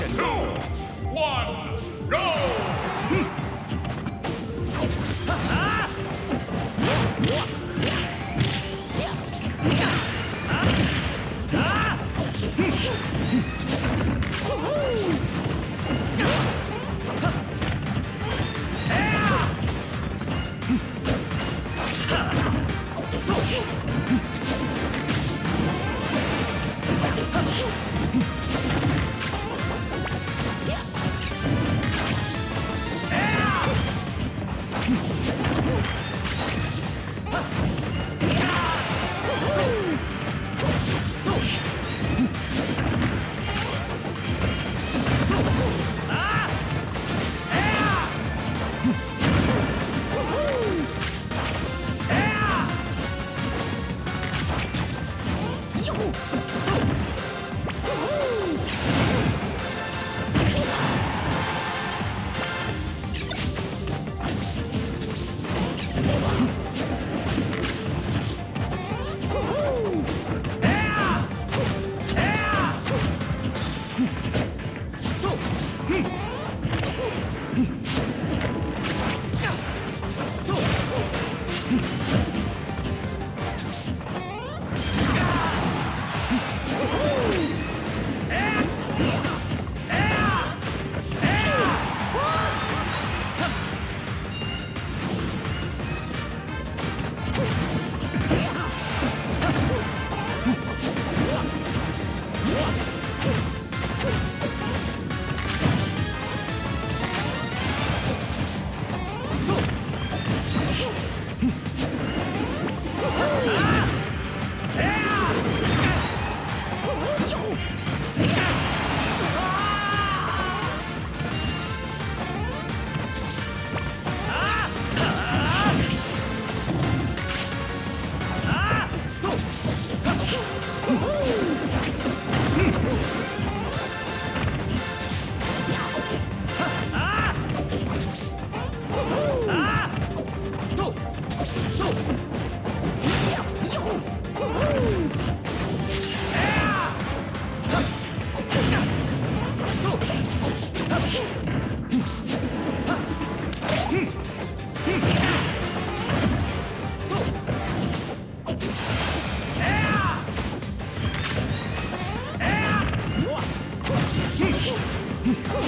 Listen. 2, 1, go! Woo!